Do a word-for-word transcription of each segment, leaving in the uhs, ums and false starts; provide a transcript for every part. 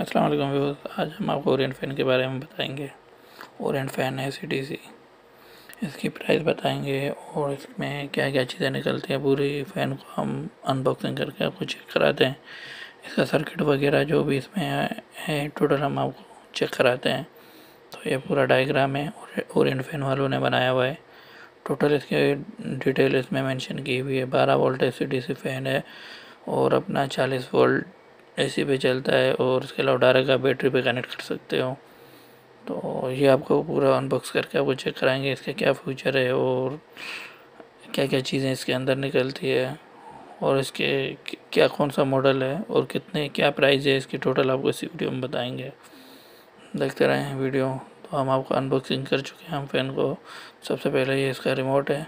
अस्सलाम वालेकुम व्यूअर्स, आज हम आपको ओरिएंट फ़ैन के बारे में बताएंगे। ओरिएंट फ़ैन है ए सी टी सी, इसकी प्राइस बताएंगे और इसमें क्या क्या चीज़ें निकलती हैं। पूरी फ़ैन को हम अनबॉक्सिंग करके आपको चेक कराते हैं। इसका सर्किट वगैरह जो भी इसमें है टोटल हम आपको चेक कराते हैं। तो ये पूरा डायग्राम है ओरिएंट फ़ैन वालों ने बनाया हुआ है। टोटल इसके डिटेल इसमें मेंशन की हुई है। बारह volt A C D C fan है और अपना चालीस वोल्ट ए सी पे चलता है और इसके अलावा डायरेक्ट आप बैटरी पे कनेक्ट कर सकते हो। तो ये आपको पूरा अनबॉक्स करके आपको चेक कराएंगे इसके क्या फीचर है और क्या क्या चीज़ें इसके अंदर निकलती है और इसके क्या कौन सा मॉडल है और कितने क्या प्राइस है इसकी, टोटल आपको इसी वीडियो में बताएंगे। देखते रहें वीडियो। तो हम आपको अनबॉक्सिंग कर चुके हैं हम फ़ैन को। सबसे पहले ये इसका रिमोट है।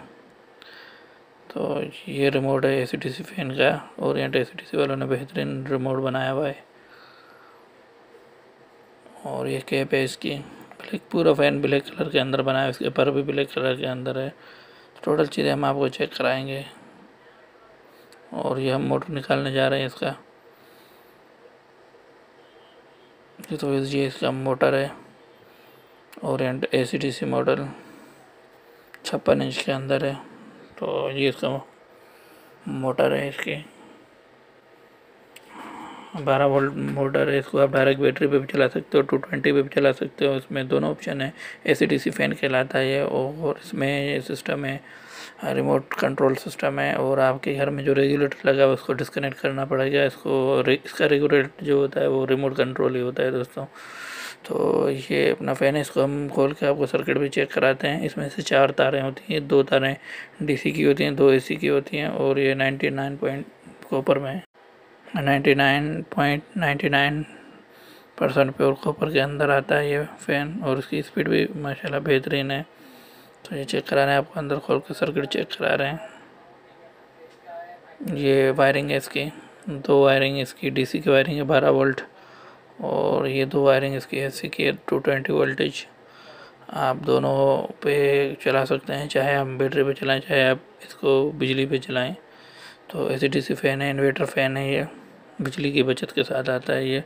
तो ये रिमोट है A C T C fan का। Orient A C T C वालों ने बेहतरीन रिमोट बनाया हुआ है। और ये कैप है इसकी, ब्लैक, पूरा फ़ैन ब्लैक कलर के अंदर बनाया है, इसके पर भी ब्लैक कलर के अंदर है। तो टोटल चीज़ें हम आपको चेक कराएंगे। और ये हम मोटर निकालने जा रहे हैं इसका। तो ये इसका मोटर है, Orient A C T C model, छप्पन इंच के अंदर है। तो ये इसका मोटर है, इसके बारह वोल्ट मोटर है। इसको आप डायरेक्ट बैटरी पे भी चला सकते हो, टू ट्वेंटी पे भी चला सकते हो। इसमें दोनों ऑप्शन है। A C D C fan कहलाता है और इसमें ये सिस्टम है, रिमोट कंट्रोल सिस्टम है। और आपके घर में जो रेगुलेटर लगा है उसको डिस्कनेक्ट करना पड़ेगा। इसको इसका रेगुलेटर जो होता है वो रिमोट कंट्रोल ही होता है दोस्तों। तो ये अपना फ़ैन है, इसको हम खोल के आपको सर्किट भी चेक कराते हैं। इसमें से चार तारें होती हैं, दो तारें डी सी की होती हैं, दो ए सी की होती हैं। और ये नाइन्टी नाइन पॉइंट कॉपर में ninety nine point ninety nine percent pure copper के अंदर आता है ये फ़ैन। और इसकी स्पीड भी माशाल्लाह बेहतरीन है। तो ये चेक करा रहे हैं आपको, अंदर खोल के सर्किट चेक करा रहे हैं। ये वायरिंग है इसकी, दो वायरिंग इसकी डी सी की वायरिंग है बारह वोल्ट और ये दो वायरिंग इसकी ए सी की है टू ट्वेंटी वोल्टेज। आप दोनों पे चला सकते हैं, चाहे आप बैटरी पे चलाएं चाहे आप इसको बिजली पे चलाएं। तो A C D C fan है, इन्वर्टर फ़ैन है। ये बिजली की बचत के साथ आता है ये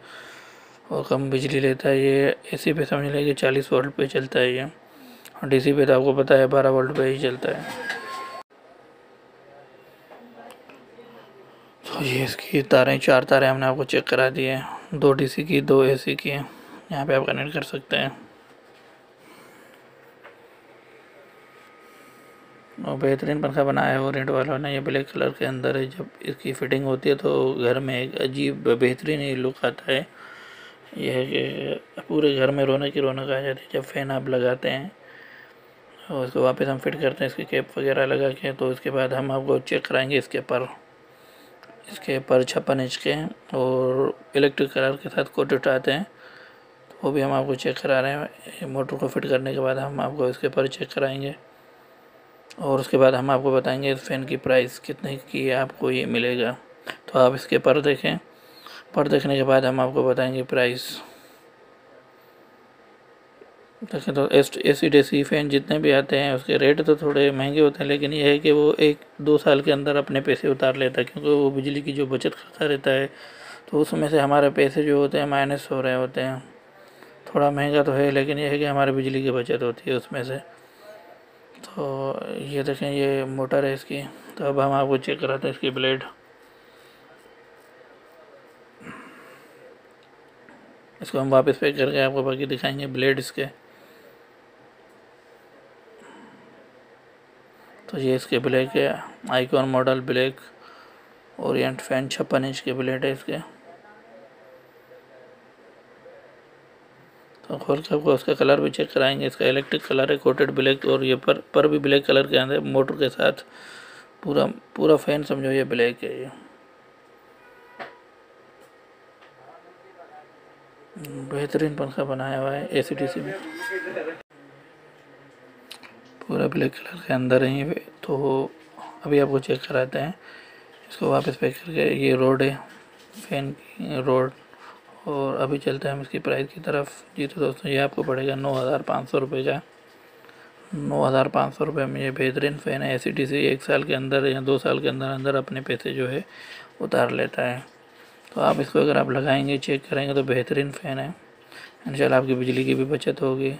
और कम बिजली लेता है। ये ए सी पे समझ लें कि चालीस वोल्ट पे चलता है ये, और डी सी पे तो आपको पता है बारह वोल्ट पे ही चलता है। तो ये इसकी तारें, चार तारें हमने आपको चेक करा दी है, दो डी सी की दो ए सी की। यहाँ पे आप कनेक्ट कर सकते हैं और बेहतरीन पंखा बनाया है ओरिएंट वालों ने। ये ब्लैक कलर के अंदर है। जब इसकी फिटिंग होती है तो घर में एक अजीब बेहतरीन ही लुक आता है। यह है कि पूरे घर में रौनक ही रौनक आ जाती है जब फ़ैन आप लगाते हैं। और इसको वापस हम फिट करते हैं इसकी कैप वगैरह लगा के। तो इसके बाद हम आपको चेक कराएँगे इसके पर, इसके पर छप्पन इंच के और इलेक्ट्रिक कलर के साथ कोटेड आते हैं। तो वो भी हम आपको चेक करा रहे हैं। मोटर को फिट करने के बाद हम आपको इसके पर चेक कराएंगे और उसके बाद हम आपको बताएंगे इस फ़ैन की प्राइस कितने की आपको ये मिलेगा। तो आप इसके पर देखें, पर देखने के बाद हम आपको बताएंगे प्राइस। देखें तो A C D C fan जितने भी आते हैं उसके रेट तो थोड़े महंगे होते हैं, लेकिन यह है कि वो एक दो साल के अंदर अपने पैसे उतार लेता है, क्योंकि वो बिजली की जो बचत करता रहता है तो उसमें से हमारे पैसे जो होते हैं माइनस हो रहे होते हैं। थोड़ा महंगा तो है लेकिन यह है कि हमारे बिजली की बचत होती है उसमें से। तो ये देखें, ये मोटर है इसकी। तो अब हम आपको चेक कराते हैं इसकी ब्लेड। इसको हम वापस पैक करके आपको बाकी दिखाएंगे ब्लेड इसके। तो ये इसके ब्लैक है, icon model black, Orient fan छप्पन इंच के ब्लेड है इसके। तो खोल के आपको उसका कलर भी चेक कराएंगे। इसका इलेक्ट्रिक कलर है, कोटेड ब्लैक, और ये पर पर भी ब्लैक कलर के अंदर मोटर के साथ। पूरा पूरा फ़ैन समझो ये ब्लैक है। ये बेहतरीन पंखा बनाया हुआ है ए सी डी सी में, पूरा ब्लैक कलर के अंदर है ये। तो अभी आपको चेक कराते हैं इसको वापस पैक करके। ये रोड है फ़ैन की रोड। और अभी चलते हैं हम इसकी प्राइस की तरफ। जी तो दोस्तों, ये आपको पड़ेगा नौ हज़ार पाँच सौ रुपये का। नौ हज़ार पाँच सौ रुपये में ये बेहतरीन फ़ैन है ए सी डी सी। एक साल के अंदर या दो साल के अंदर अंदर अपने पैसे जो है उतार लेता है। तो आप इसको अगर आप लगाएंगे, चेक करेंगे तो बेहतरीन फ़ैन है। इंशाल्लाह आपकी बिजली की भी बचत होगी।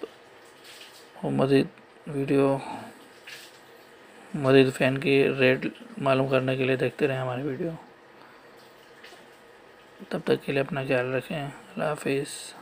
तो मज़ीद वीडियो मज़ीद फ़ैन की रेट मालूम करने के लिए देखते रहें हमारी वीडियो। तब तक के लिए अपना ख्याल रखें। अल्लाह हाफिज़।